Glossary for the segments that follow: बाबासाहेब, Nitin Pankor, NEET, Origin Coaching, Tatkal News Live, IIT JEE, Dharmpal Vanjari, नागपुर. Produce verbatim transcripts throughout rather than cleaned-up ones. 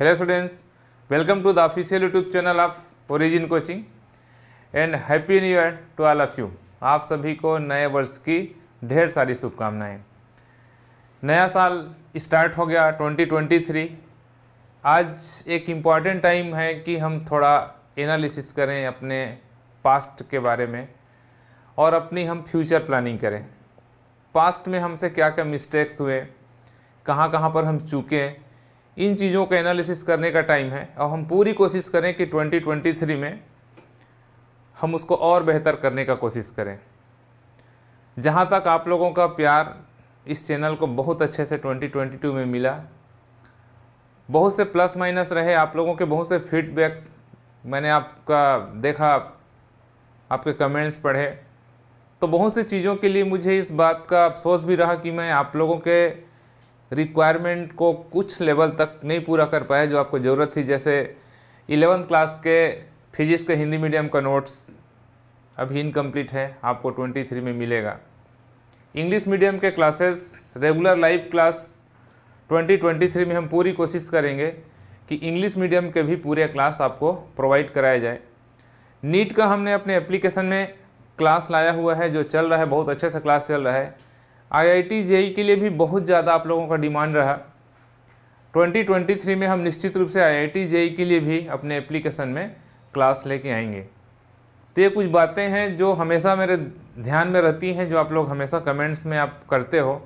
Hello students, welcome to the official YouTube channel of Origin coaching and happy new year to all of you. आप सभी को नए वर्ष की ढेर सारी शुभकामनाएं। नया साल स्टार्ट हो गया ट्वेंटी ट्वेंटी थ्री। आज एक इम्पॉर्टेंट टाइम है कि हम थोड़ा एनालिसिस करें अपने पास्ट के बारे में और अपनी हम फ्यूचर प्लानिंग करें। पास्ट में हमसे क्या क्या मिस्टेक्स हुए, कहाँ कहाँ पर हम चूके, इन चीज़ों का एनालिसिस करने का टाइम है और हम पूरी कोशिश करें कि ट्वेंटी ट्वेंटी थ्री में हम उसको और बेहतर करने का कोशिश करें। जहाँ तक आप लोगों का प्यार इस चैनल को बहुत अच्छे से ट्वेंटी ट्वेंटी टू में मिला, बहुत से प्लस माइनस रहे, आप लोगों के बहुत से फीडबैक्स मैंने आपका देखा, आपके कमेंट्स पढ़े, तो बहुत सी चीज़ों के लिए मुझे इस बात का अफसोस भी रहा कि मैं आप लोगों के रिक्वायरमेंट को कुछ लेवल तक नहीं पूरा कर पाया जो आपको ज़रूरत थी। जैसे इलेवेंथ क्लास के फिजिक्स के हिंदी मीडियम का नोट्स अभी इनकम्प्लीट है, आपको ट्वेंटी थ्री में मिलेगा। इंग्लिश मीडियम के classes, regular live class twenty twenty three में हम पूरी कोशिश करेंगे कि इंग्लिश मीडियम के भी पूरे क्लास आपको प्रोवाइड कराया जाए। नीट का हमने अपने एप्लीकेशन में क्लास लाया हुआ है जो चल रहा है, बहुत अच्छे से क्लास चल रहा है। आई आई टी जे ई ई के लिए भी बहुत ज़्यादा आप लोगों का डिमांड रहा। ट्वेंटी ट्वेंटी थ्री में हम निश्चित रूप से आई आई टी जे ई ई के लिए भी अपने एप्लीकेशन में क्लास लेके आएंगे। तो ये कुछ बातें हैं जो हमेशा मेरे ध्यान में रहती हैं, जो आप लोग हमेशा कमेंट्स में आप करते हो,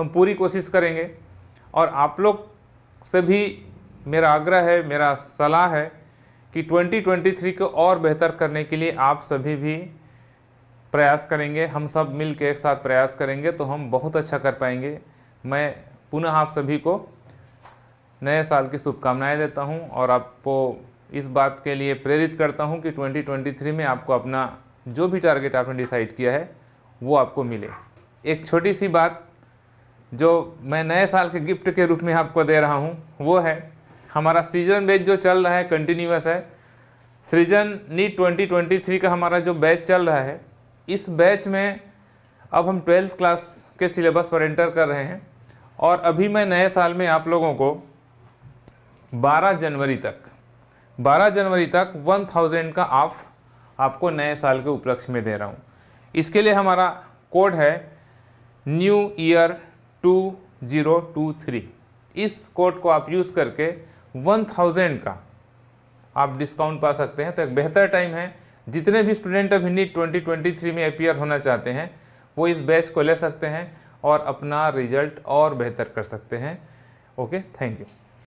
हम पूरी कोशिश करेंगे। और आप लोग से भी मेरा आग्रह है, मेरा सलाह है कि ट्वेंटी ट्वेंटी थ्री को और बेहतर करने के लिए आप सभी भी प्रयास करेंगे। हम सब मिल के एक साथ प्रयास करेंगे तो हम बहुत अच्छा कर पाएंगे। मैं पुनः आप सभी को नए साल की शुभकामनाएं देता हूं और आपको इस बात के लिए प्रेरित करता हूं कि ट्वेंटी ट्वेंटी थ्री में आपको अपना जो भी टारगेट आपने डिसाइड किया है वो आपको मिले। एक छोटी सी बात जो मैं नए साल के गिफ्ट के रूप में आपको दे रहा हूँ वो है हमारा सीजन बैच जो चल रहा है, कंटिन्यूस है। Season NEET twenty twenty three का हमारा जो बैच चल रहा है, इस बैच में अब हम ट्वेल्थ क्लास के सिलेबस पर एंटर कर रहे हैं और अभी मैं नए साल में आप लोगों को बारह जनवरी तक बारह जनवरी तक एक हज़ार का ऑफ आपको नए साल के उपलक्ष्य में दे रहा हूँ। इसके लिए हमारा कोड है new year two zero two three. इस कोड को आप यूज़ करके एक हज़ार का आप डिस्काउंट पा सकते हैं। तो एक बेहतर टाइम है, जितने भी स्टूडेंट अभी नीट ट्वेंटी ट्वेंटी थ्री में अपीयर होना चाहते हैं वो इस बैच को ले सकते हैं और अपना रिजल्ट और बेहतर कर सकते हैं। Okay, thank you.